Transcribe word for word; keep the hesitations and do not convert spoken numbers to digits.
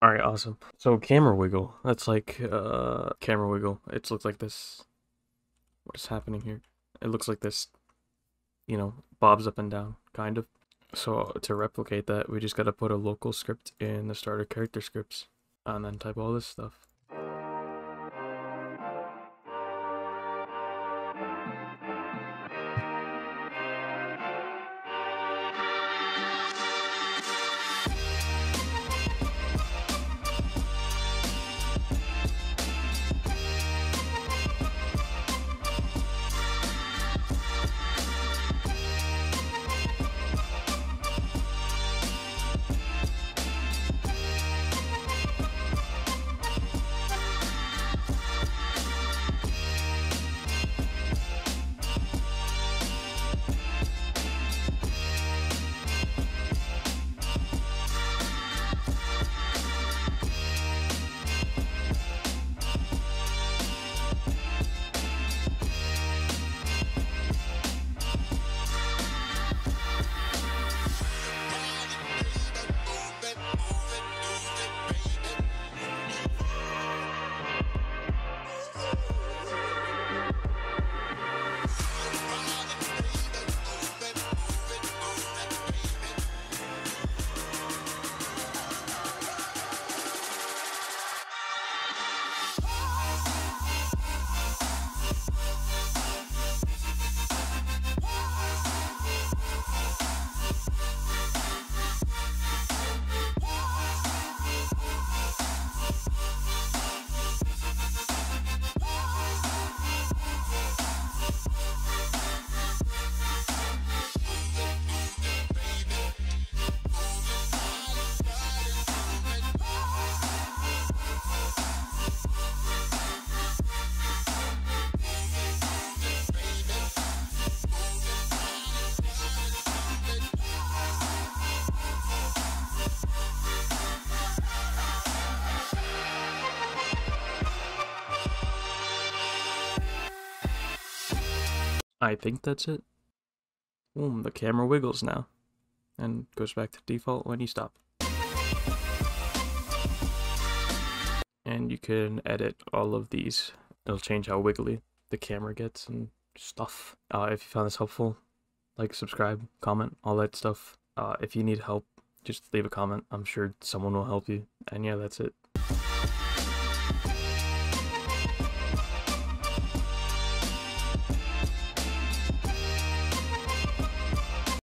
All right, awesome. So camera wiggle, that's like uh camera wiggle. It looks like this. What is happening here? It looks like this, you know, bobs up and down, kind of. So to replicate that, we just got to put a local script in the starter character scripts and then type all this stuff. I think that's it. Boom, the camera wiggles now and goes back to default when you stop. And you can edit all of these. It'll change how wiggly the camera gets and stuff. Uh, if you found this helpful, like, subscribe, comment, all that stuff. Uh, if you need help, just leave a comment. I'm sure someone will help you. And yeah, that's it.